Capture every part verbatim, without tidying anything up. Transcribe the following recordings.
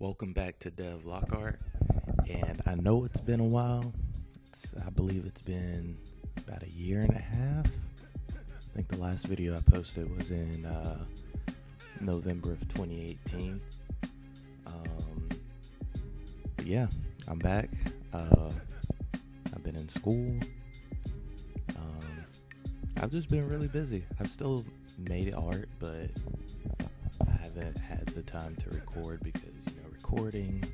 Welcome back to DevLockArt, and I know it's been a while. It's, I believe it's been about a year and a half. I think the last video I posted was in uh, November of twenty eighteen. Um, but yeah, I'm back. Uh, I've been in school. Um, I've just been really busy. I've still made art, but I haven't had the time to record because, you know, recording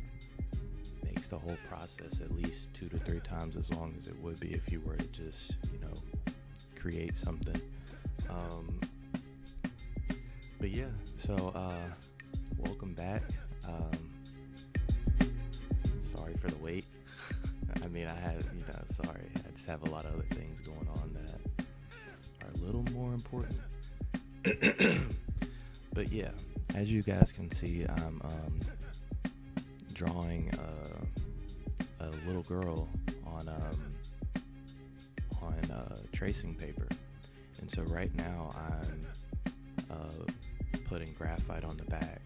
makes the whole process at least two to three times as long as it would be if you were to just, you know, create something. Um, but yeah, so uh, welcome back. Um, sorry for the wait. I mean, I had, you know, sorry. I just have a lot of other things going on that are a little more important. But yeah, as you guys can see, I'm um, drawing a, a little girl on um, on uh, tracing paper, and so right now I'm uh, putting graphite on the back,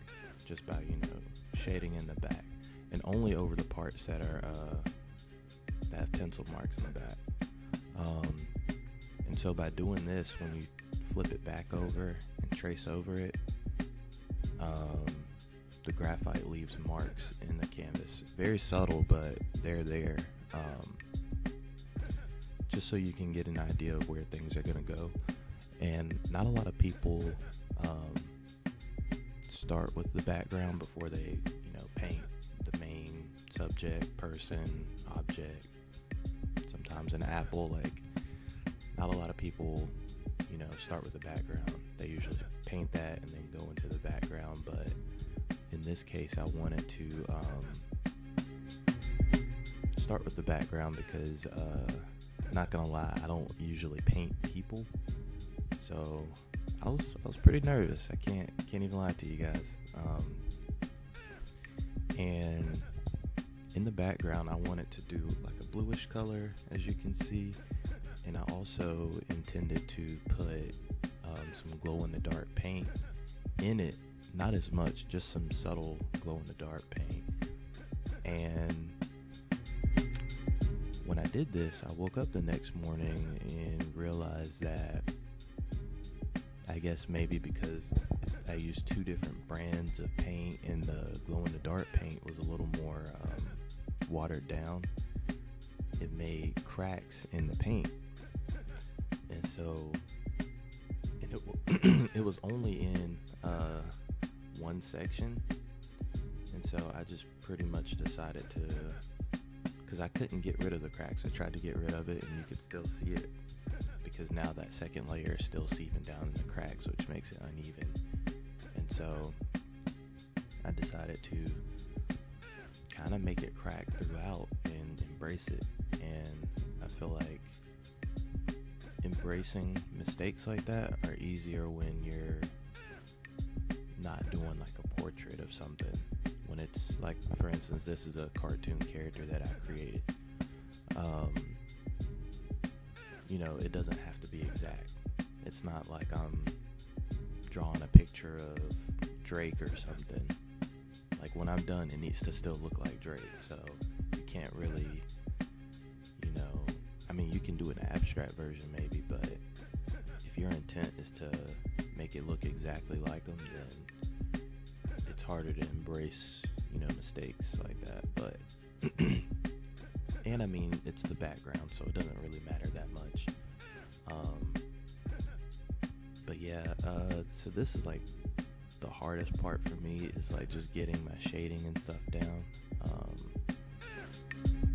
just by, you know, shading in the back, and only over the parts that are uh, that have pencil marks in the back. Um, and so by doing this, when you flip it back over and trace over it, um, the graphite leaves marks in the canvas. Very subtle, but they're there. Um, just so you can get an idea of where things are going to go. And not a lot of people um, start with the background before they, you know, paint the main subject, person, object. Sometimes an apple. Like, not a lot of people, you know, start with the background. They usually paint that and then go into the background, but in this case, I wanted to um, start with the background because, uh, not gonna lie, I don't usually paint people, so I was I was pretty nervous. I can't can't even lie to you guys. Um, and in the background, I wanted to do like a bluish color, as you can see, and I also intended to put um, some glow-in-the-dark paint in it. Not as much, just some subtle glow-in-the-dark paint. And when I did this, I woke up the next morning and realized that, I guess maybe because I used two different brands of paint and the glow-in-the-dark paint was a little more um, watered down, it made cracks in the paint. And so and it, w it was only in uh, one section, and so I just pretty much decided to, because I couldn't get rid of the cracks, I tried to get rid of it and you could still see it, because now that second layer is still seeping down in the cracks, which makes it uneven. And so I decided to kind of make it crack throughout and embrace it, and I feel like embracing mistakes like that are easier when you're not doing like a portrait of something. When it's like, for instance, this is a cartoon character that I created, um, you know, it doesn't have to be exact. It's not like I'm drawing a picture of Drake or something. Like, when I'm done, it needs to still look like Drake, so you can't really, you know, I mean, you can do an abstract version maybe, but if your intent is to make it look exactly like them, then it's harder to embrace, you know, mistakes like that. But and I mean, it's the background, so it doesn't really matter that much. Um, but yeah, uh, so this is like the hardest part for me, is like just getting my shading and stuff down. Um,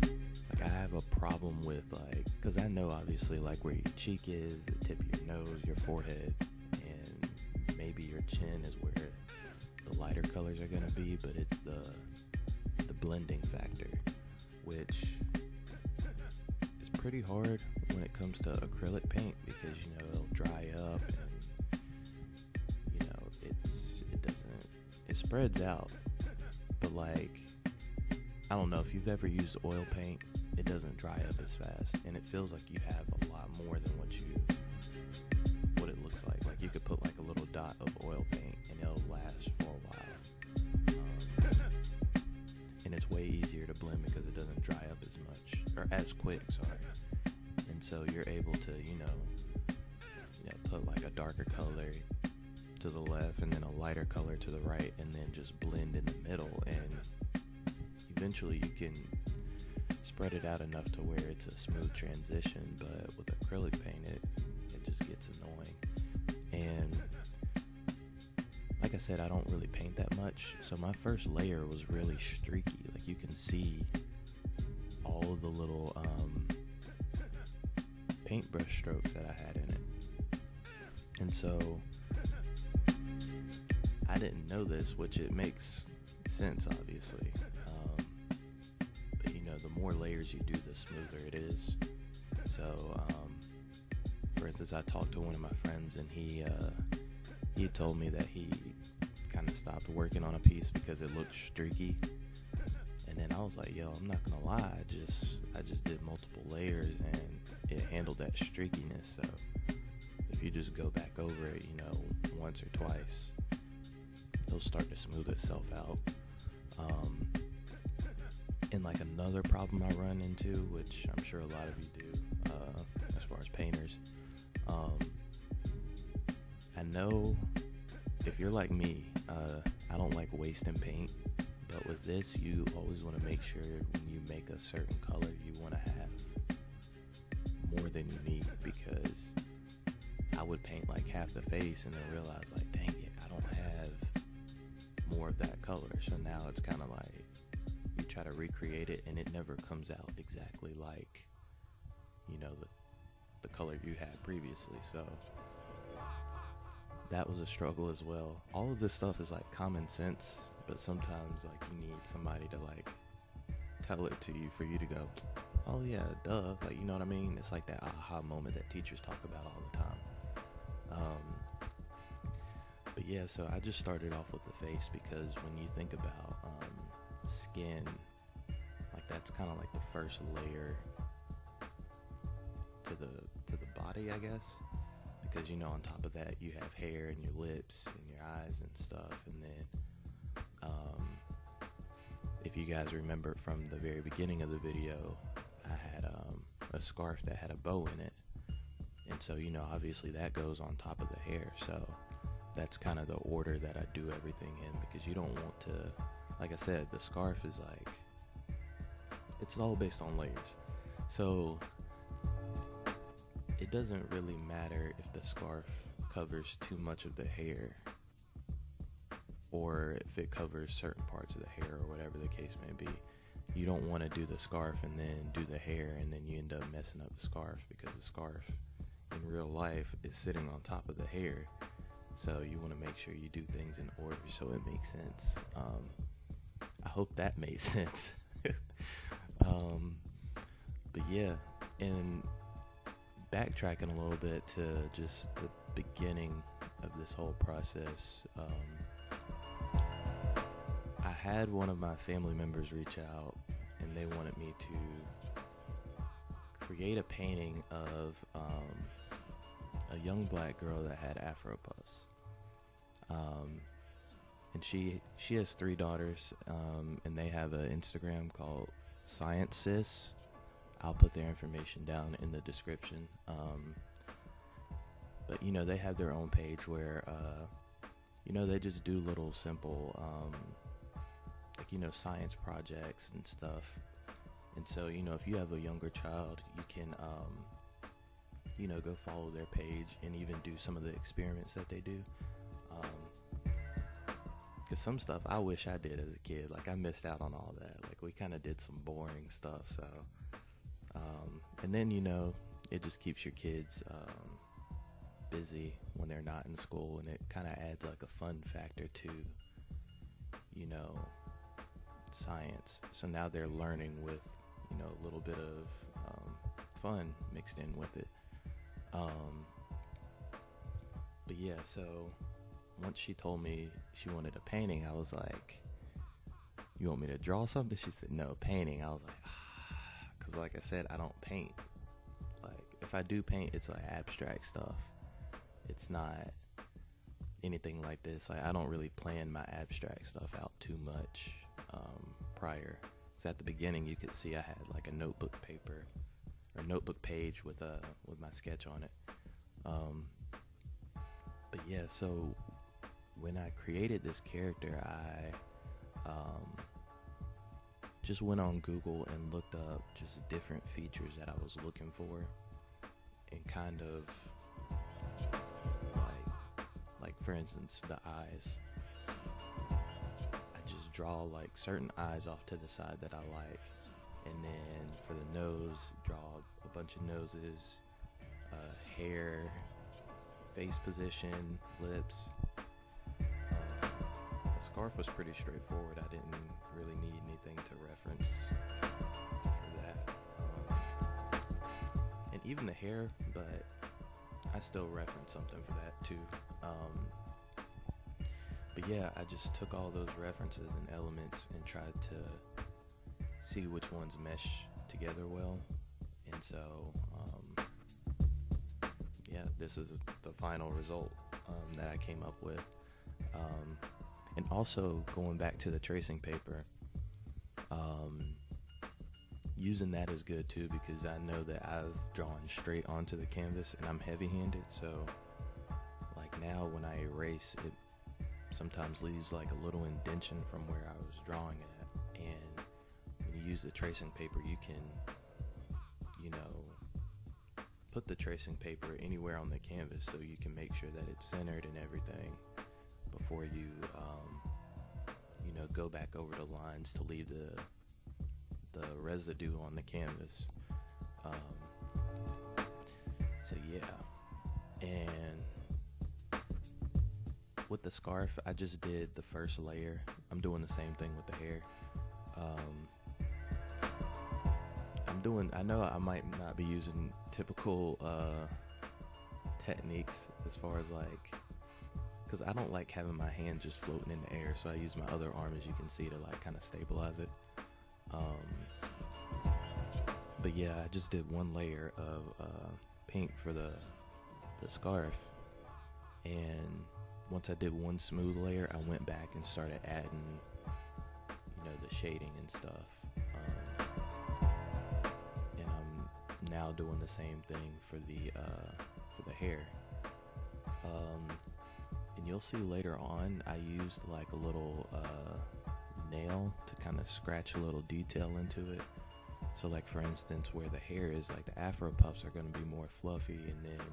like, I have a problem with, like, because I know obviously like where your cheek is, the tip of your nose, your forehead, and maybe your chin is where the lighter colors are gonna be, but it's the the blending factor, which is pretty hard when it comes to acrylic paint, because, you know, it'll dry up and, you know, it's it doesn't it spreads out. But like, I don't know if you've ever used oil paint, it doesn't dry up as fast, and it feels like you have a lot more than what you of oil paint, and it'll last for a while. Um, and it's way easier to blend because it doesn't dry up as much, or as quick, sorry. And so you're able to, you know, you know, put like a darker color to the left and then a lighter color to the right, and then just blend in the middle, and eventually you can spread it out enough to where it's a smooth transition. But with acrylic paint, it, it just gets annoying. And like I said, I don't really paint that much, so my first layer was really streaky. Like, you can see all of the little um, paintbrush strokes that I had in it. And so I didn't know this, which it makes sense, obviously. The more layers you do, the smoother it is. So um, for instance, I talked to one of my friends, and he uh, he told me that he kind of stopped working on a piece because it looked streaky. And then I was like, yo, I'm not gonna lie, I just I just did multiple layers and it handled that streakiness. So if you just go back over it, you know, once or twice, it'll start to smooth itself out. um, And like another problem I run into, which I'm sure a lot of you do, uh, as far as painters, um, I know if you're like me, uh, I don't like wasting paint, but with this, you always want to make sure when you make a certain color, you want to have more than you need, because I would paint like half the face and then realize, like, dang it, I don't have more of that color. So now it's kind of like, you try to recreate it and it never comes out exactly like, you know, the, the color you had previously. So that was a struggle as well. All of this stuff is like common sense, but sometimes like you need somebody to like tell it to you for you to go, oh yeah, duh, like, you know what I mean? It's like that aha moment that teachers talk about all the time. Um, but yeah, so I just started off with the face, because when you think about um, skin, like, that's kind of like the first layer to the to the body, I guess, because, you know, on top of that you have hair and your lips and your eyes and stuff. And then um, if you guys remember from the very beginning of the video, I had um, a scarf that had a bow in it, and so, you know, obviously that goes on top of the hair. So that's kind of the order that I do everything in, because you don't want to, like I said, the scarf is like, it's all based on layers. So it doesn't really matter if the scarf covers too much of the hair, or if it covers certain parts of the hair, or whatever the case may be. You don't want to do the scarf and then do the hair, and then you end up messing up the scarf, because the scarf in real life is sitting on top of the hair. So you want to make sure you do things in order so it makes sense. Um, I hope that made sense. um, but yeah, and backtracking a little bit to just the beginning of this whole process, um, I had one of my family members reach out, and they wanted me to create a painting of um, a young black girl that had Afro puffs. Um, And she she has three daughters, um, and they have an Instagram called Science Sis. I'll put their information down in the description. Um, but, you know, they have their own page where, uh, you know, they just do little simple, um, like, you know, science projects and stuff. And so, you know, if you have a younger child, you can, um, you know, go follow their page and even do some of the experiments that they do. Um, Some stuff I wish I did as a kid, like, I missed out on all that. Like, we kind of did some boring stuff. So um, and then, you know, it just keeps your kids um, busy when they're not in school, and it kind of adds like a fun factor to, you know, science. So now they're learning with, you know, a little bit of um, fun mixed in with it. Um, but yeah, so once she told me she wanted a painting, I was like, you want me to draw something? She said, no, painting. I was like, ah, because like I said, I don't paint. Like, if I do paint, it's like abstract stuff. It's not, anything like this. Like, I don't really plan my abstract stuff out too much um, prior. So at the beginning, you could see I had like a notebook paper or notebook page with a with my sketch on it. Um, but yeah, so when I created this character, I um, just went on Google and looked up just different features that I was looking for, and kind of like, like for instance, the eyes. I just draw like certain eyes off to the side that I like, and then for the nose, draw a bunch of noses, uh, hair, face position, lips. Scarf was pretty straightforward. I didn't really need anything to reference for that. Um, and even the hair, but I still reference something for that too. Um, but yeah, I just took all those references and elements and tried to see which ones mesh together well. And so, um, yeah, this is the final result um, that I came up with. Um, And also, going back to the tracing paper, um, using that is good too, because I know that I've drawn straight onto the canvas and I'm heavy-handed, so like now when I erase, it sometimes leaves like a little indention from where I was drawing at. And when you use the tracing paper, you can, you know, put the tracing paper anywhere on the canvas so you can make sure that it's centered and everything before you, um, you know, go back over the lines to leave the the residue on the canvas. Um, so yeah, and with the scarf, I just did the first layer. I'm doing the same thing with the hair. Um, I'm doing. I know I might not be using typical uh, techniques as far as like, because I don't like having my hand just floating in the air, so I use my other arm, as you can see, to like kind of stabilize it. Um, but yeah, I just did one layer of uh, pink for the, the scarf, and once I did one smooth layer, I went back and started adding, you know, the shading and stuff. Um, and I'm now doing the same thing for the uh, for the hair. Um, And you'll see later on, I used like a little uh, nail to kind of scratch a little detail into it. So like for instance, where the hair is, like the afro puffs are going to be more fluffy, and then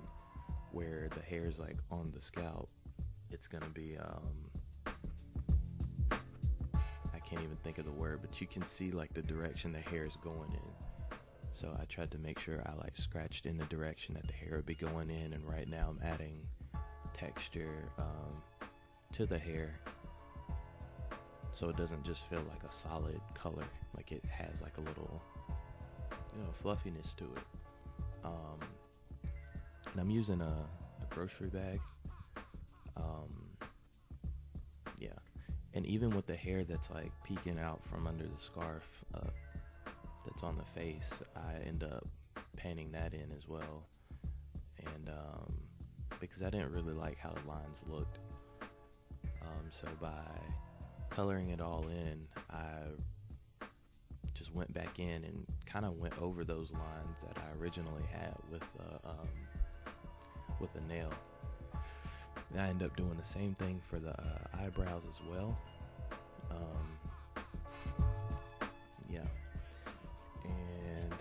where the hair is like on the scalp, it's going to be, um, I can't even think of the word, but you can see like the direction the hair is going in. So I tried to make sure I like scratched in the direction that the hair would be going in, and right now I'm adding texture um, to the hair, so it doesn't just feel like a solid color, like it has like a little, you know, fluffiness to it. Um, and I'm using a, a grocery bag. Um, yeah, and even with the hair that's like peeking out from under the scarf uh, that's on the face, I end up painting that in as well, and um, because I didn't really like how the lines looked. Um, so by coloring it all in, I just went back in and kind of went over those lines that I originally had with a, um, with a nail. And I ended up doing the same thing for the uh, eyebrows as well. Um, yeah. And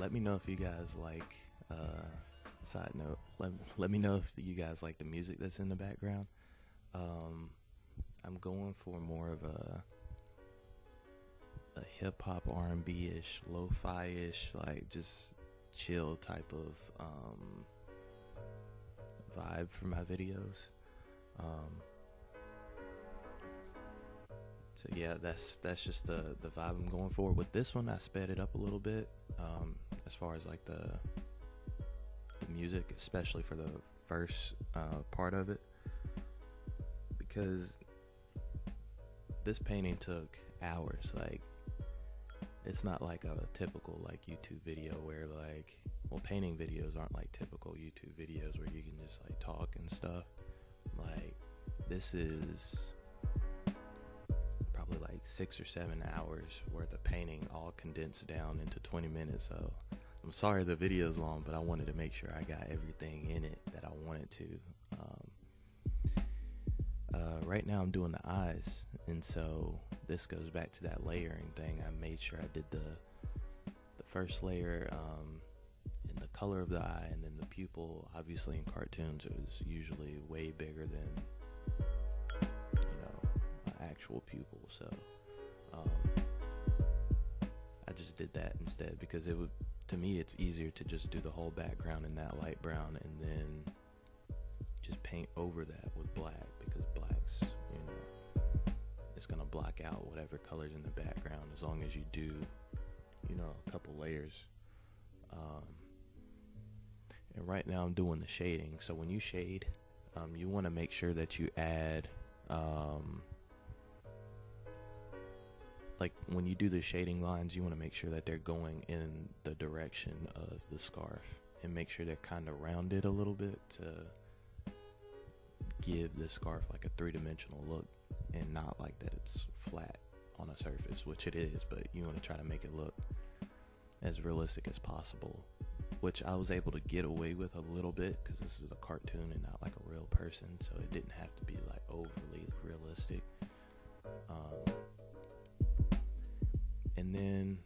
let me know if you guys like... Uh, side note, let, let me know if you guys like the music that's in the background. um, I'm going for more of a a hip-hop R and B-ish, lo-fi-ish, like just chill type of um, vibe for my videos. Um, so yeah, that's that's just the, the vibe I'm going for. With this one, I sped it up a little bit um, as far as like the music, especially for the first uh, part of it, because this painting took hours. Like, it's not like a typical like YouTube video where like, well, painting videos aren't like typical YouTube videos where you can just like talk and stuff. Like, this is probably like six or seven hours worth of painting all condensed down into twenty minutes. So I'm sorry the video is long, but I wanted to make sure I got everything in it that I wanted to. Um, uh, right now I'm doing the eyes, and so this goes back to that layering thing. I made sure I did the the first layer um, in the color of the eye, and then the pupil. Obviously in cartoons it was usually way bigger than actual pupil, so um, I just did that instead, because it would, to me it's easier to just do the whole background in that light brown and then just paint over that with black, because black's, you know, it's gonna block out whatever colors in the background, as long as you do, you know, a couple layers. Um, and right now I'm doing the shading. So when you shade, um, you want to make sure that you add um, like when you do the shading lines, you want to make sure that they're going in the direction of the scarf, and make sure they're kind of rounded a little bit to give the scarf like a three-dimensional look, and not like that it's flat on a surface, which it is, but you want to try to make it look as realistic as possible, which I was able to get away with a little bit because this is a cartoon and not like a real person, so it didn't have to be like overly realistic. Um, And then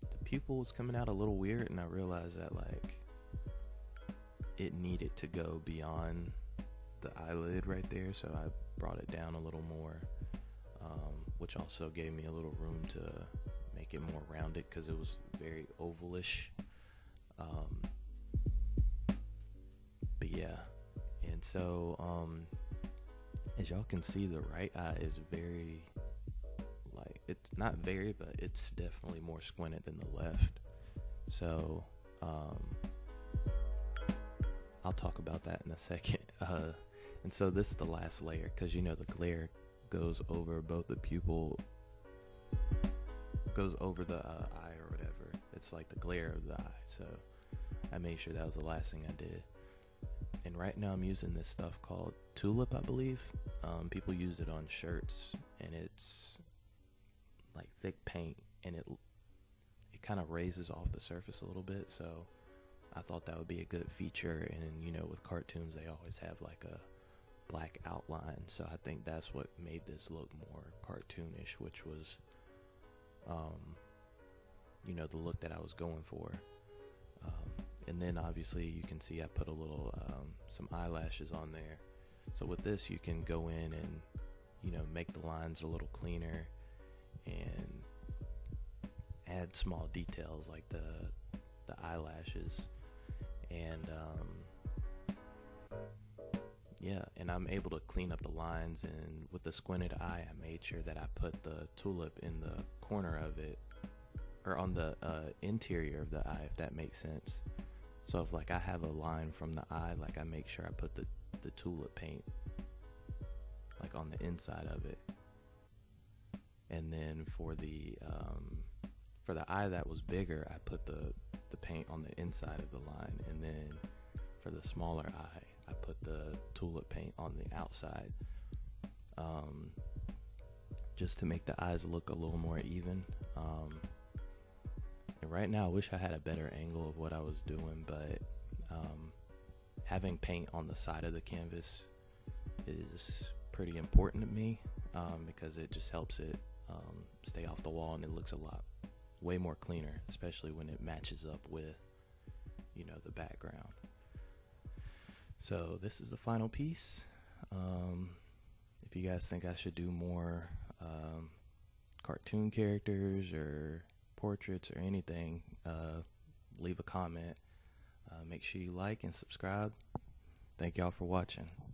the pupil was coming out a little weird, and I realized that like it needed to go beyond the eyelid right there, so I brought it down a little more, um, which also gave me a little room to make it more rounded, because it was very ovalish. Um, but yeah, and so um, as y'all can see, the right eye is very, it's not very, but it's definitely more squinted than the left. So um, I'll talk about that in a second. Uh, and so this is the last layer, because you know the glare goes over both the pupil, goes over the uh, eye or whatever. It's like the glare of the eye. So I made sure that was the last thing I did. And right now I'm using this stuff called Tulip, I believe. Um, people use it on shirts, and it's like thick paint, and it it kind of raises off the surface a little bit, so I thought that would be a good feature. And you know, with cartoons they always have like a black outline, so I think that's what made this look more cartoonish, which was um you know, the look that I was going for. Um, and then obviously you can see I put a little um some eyelashes on there, so with this you can go in and, you know, make the lines a little cleaner and add small details like the the eyelashes. And um, yeah, and I'm able to clean up the lines, and with the squinted eye I made sure that I put the tulip in the corner of it, or on the uh, interior of the eye, if that makes sense. So if like I have a line from the eye, like I make sure I put the, the tulip paint like on the inside of it. And then for the um, for the eye that was bigger, I put the, the paint on the inside of the line. And then for the smaller eye, I put the tulip paint on the outside, um, just to make the eyes look a little more even. Um, and right now I wish I had a better angle of what I was doing, but um, having paint on the side of the canvas is pretty important to me, um, because it just helps it Um, stay off the wall, and it looks a lot way more cleaner, especially when it matches up with, you know, the background. So this is the final piece. Um, if you guys think I should do more um, cartoon characters or portraits or anything, uh, leave a comment. Uh, make sure you like and subscribe. Thank y'all for watching.